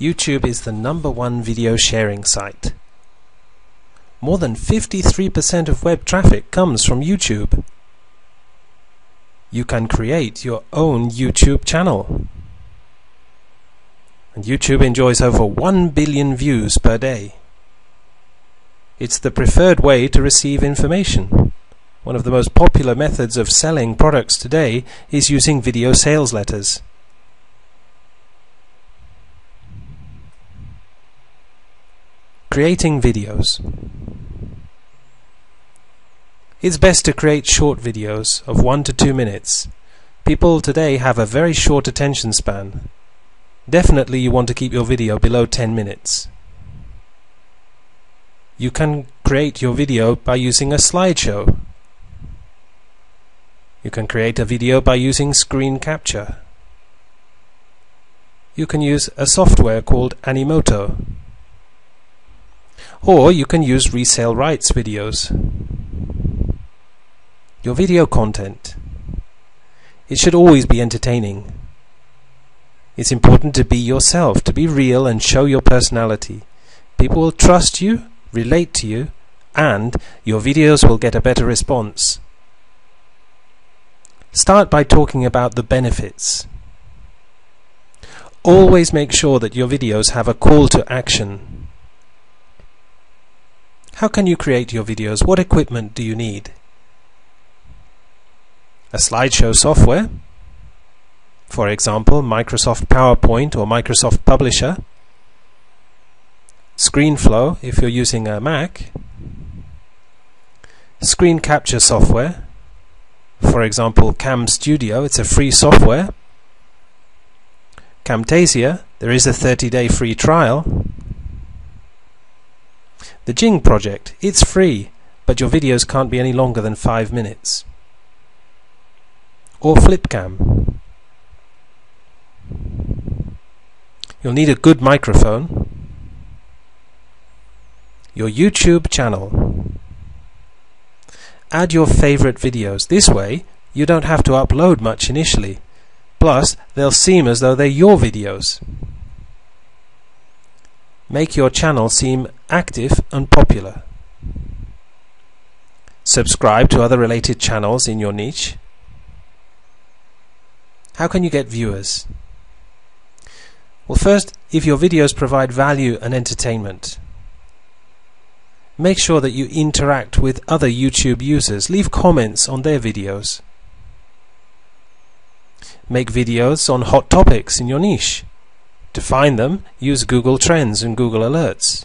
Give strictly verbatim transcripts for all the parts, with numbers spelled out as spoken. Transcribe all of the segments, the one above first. YouTube is the number one video sharing site. More than fifty-three percent of web traffic comes from YouTube. You can create your own YouTube channel. And YouTube enjoys over one billion views per day. It's the preferred way to receive information. One of the most popular methods of selling products today is using video sales letters. Creating videos. It's best to create short videos of one to two minutes. People today have a very short attention span. Definitely you want to keep your video below ten minutes. You can create your video by using a slideshow. You can create a video by using screen capture. You can use a software called Animoto. Or you can use resale rights videos. Your video content. It should always be entertaining. It's important to be yourself, to be real and show your personality. People will trust you, relate to you, and your videos will get a better response. Start by talking about the benefits. Always make sure that your videos have a call to action. How can you create your videos? What equipment do you need? A slideshow software, for example, Microsoft PowerPoint or Microsoft Publisher, ScreenFlow if you're using a Mac, screen capture software, for example, CamStudio, it's a free software, Camtasia, there is a thirty day free trial. The Jing project, it's free, but your videos can't be any longer than five minutes. Or Flipcam. You'll need a good microphone. Your YouTube channel. Add your favorite videos. This way, you don't have to upload much initially. Plus, they'll seem as though they're your videos. Make your channel seem active and popular. Subscribe to other related channels in your niche. How can you get viewers? Well, first, if your videos provide value and entertainment. Make sure that you interact with other YouTube users. Leave comments on their videos. Make videos on hot topics in your niche. To find them, use Google Trends and Google Alerts.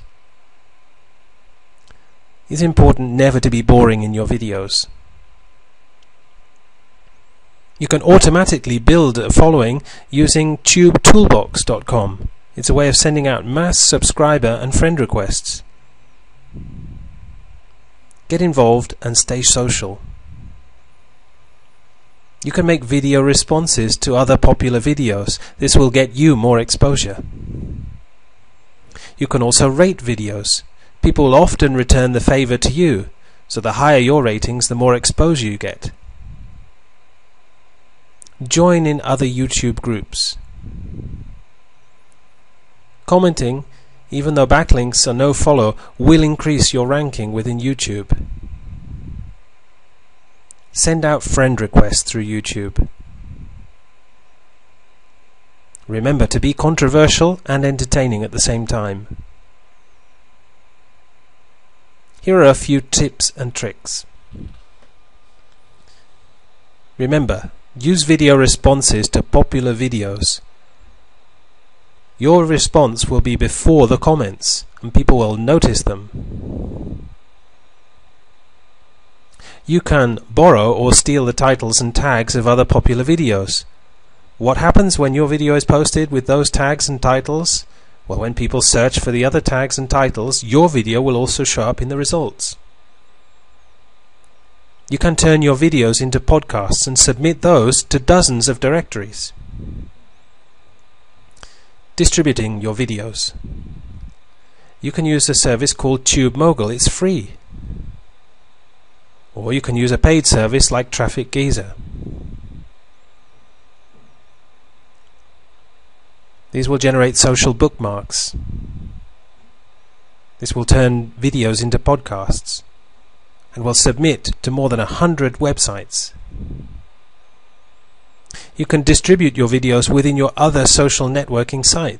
It's important never to be boring in your videos. You can automatically build a following using Tube Toolbox dot com. It's a way of sending out mass subscriber and friend requests. Get involved and stay social. You can make video responses to other popular videos. This will get you more exposure. You can also rate videos. People often return the favor to you, so the higher your ratings, the more exposure you get. Join in other YouTube groups. Commenting, even though backlinks are no follow, will increase your ranking within YouTube. Send out friend requests through YouTube. Remember to be controversial and entertaining at the same time. Here are a few tips and tricks. Remember, use video responses to popular videos. Your response will be before the comments, and people will notice them. You can borrow or steal the titles and tags of other popular videos. What happens when your video is posted with those tags and titles? Well, when people search for the other tags and titles, your video will also show up in the results. You can turn your videos into podcasts and submit those to dozens of directories. Distributing your videos. You can use a service called TubeMogul. It's free. Or you can use a paid service like Traffic Geezer. These will generate social bookmarks. This will turn videos into podcasts and will submit to more than a hundred websites. You can distribute your videos within your other social networking sites.